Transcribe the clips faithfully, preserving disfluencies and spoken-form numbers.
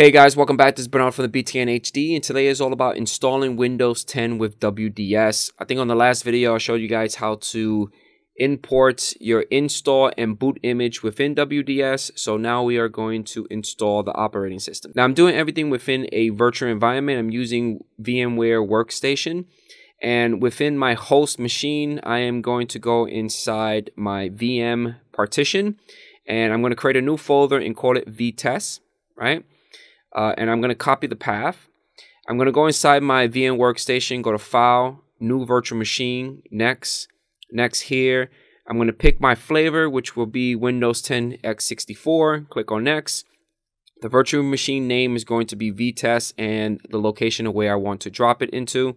Hey guys, welcome back. This is Bernard from the B T N H D, and today is all about installing Windows ten with W D S. I think on the last video I showed you guys how to import your install and boot image within W D S. So now we are going to install the operating system. Now I'm doing everything within a virtual environment. I'm using VMware Workstation, and within my host machine I am going to go inside my V M partition, and I'm going to create a new folder and call it vtest, right? Uh, and I'm going to copy the path. I'm going to go inside my V M workstation, go to File, New Virtual Machine, Next, Next here. I'm going to pick my flavor, which will be Windows ten x sixty-four. Click on Next. The virtual machine name is going to be vtest and the location of where I want to drop it into.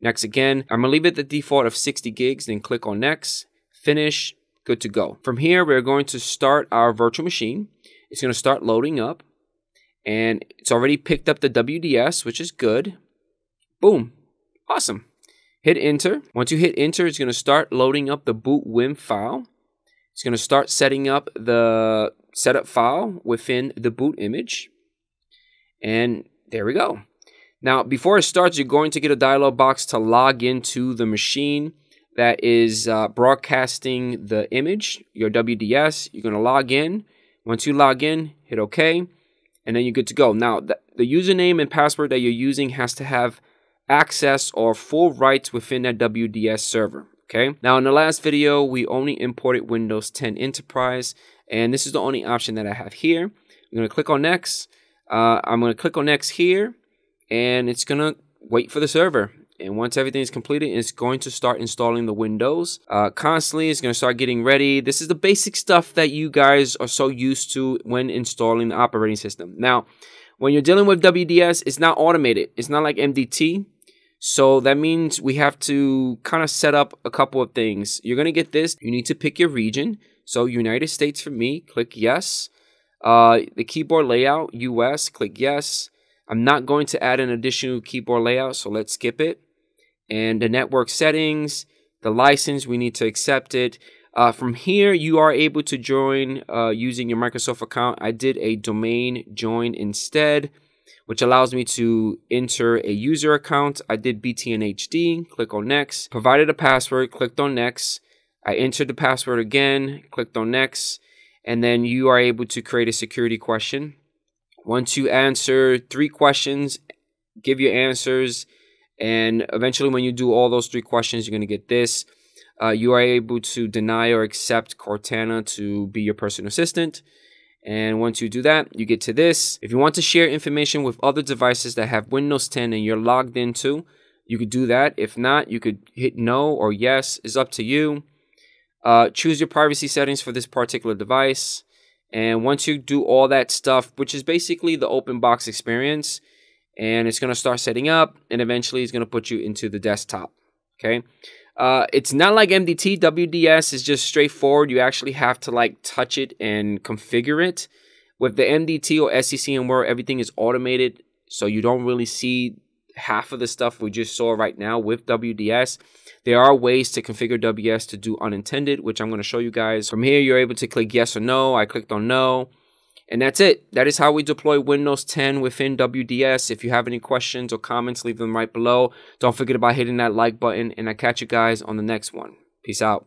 Next again. I'm going to leave it the default of sixty gigs, then click on Next, Finish, good to go. From here, we're going to start our virtual machine. It's going to start loading up. And it's already picked up the W D S, which is good. Boom. Awesome. Hit enter. Once you hit enter, it's going to start loading up the boot wim file. It's going to start setting up the setup file within the boot image. And there we go. Now, before it starts, you're going to get a dialog box to log into the machine that is uh, broadcasting the image, your W D S. You're going to log in. Once you log in, hit OK. And then you're good to go. Now, the, the username and password that you're using has to have access or full rights within that W D S server, okay? Now, in the last video, we only imported Windows ten Enterprise, and this is the only option that I have here. I'm going to click on Next. Uh, I'm going to click on Next here, and it's going to wait for the server. And once everything is completed, it's going to start installing the Windows. Uh, constantly, it's going to start getting ready. This is the basic stuff that you guys are so used to when installing the operating system. Now, when you're dealing with W D S, it's not automated. It's not like M D T. So that means we have to kind of set up a couple of things. You're going to get this. You need to pick your region. So United States for me, click yes. Uh, the keyboard layout, U S, click yes. I'm not going to add an additional keyboard layout, so let's skip it. And the network settings, the license, we need to accept it. Uh, from here, you are able to join uh, using your Microsoft account. I did a domain join instead, which allows me to enter a user account. I did B T N H D, click on Next. Provided a password, clicked on Next. I entered the password again, clicked on Next. And then you are able to create a security question. Once you answer three questions, give your answers. And eventually, when you do all those three questions, you're going to get this. Uh, you are able to deny or accept Cortana to be your personal assistant. And once you do that, you get to this. If you want to share information with other devices that have Windows ten and you're logged into, you could do that. If not, you could hit no or yes. It's up to you. Uh, choose your privacy settings for this particular device. And once you do all that stuff, which is basically the open box experience, and it's going to start setting up, and eventually it's going to put you into the desktop, okay? Uh, it's not like M D T. W D S is just straightforward. You actually have to, like, touch it and configure it. With the M D T or S C C M where everything is automated, so you don't really see half of the stuff we just saw right now with W D S. There are ways to configure W D S to do unintended, which I'm going to show you guys. From here, you're able to click yes or no. I clicked on no. And that's it. That is how we deploy Windows ten within W D S. If you have any questions or comments, leave them right below. Don't forget about hitting that like button, and I'll catch you guys on the next one. Peace out.